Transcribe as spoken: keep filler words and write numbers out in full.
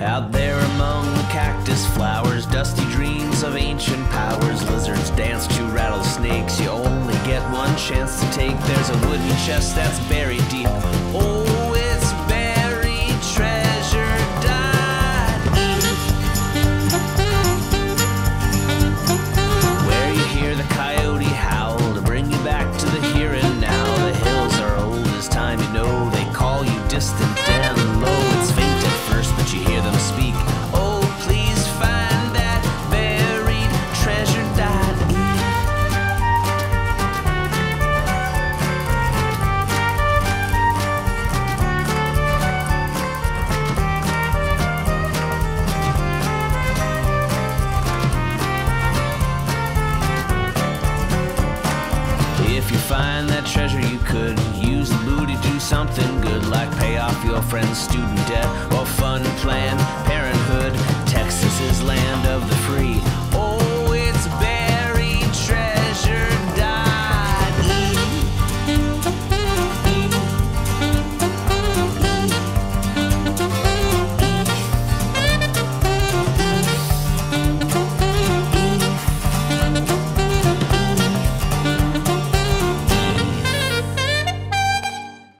Out there among the cactus flowers, dusty dreams of ancient powers. Lizards dance to rattlesnakes, you only get one chance to take. There's a wooden chest that's buried deep. Oh, it's buried treasure died. Where you hear the coyote howl to bring you back to the here and now. The hills are old as time, you know, they call you distant and low. It's faint at first, but you hear them speak. Oh, please find that buried treasure died. If you find that treasure, you could use the booty to do something good, like pay off your friend's student debt.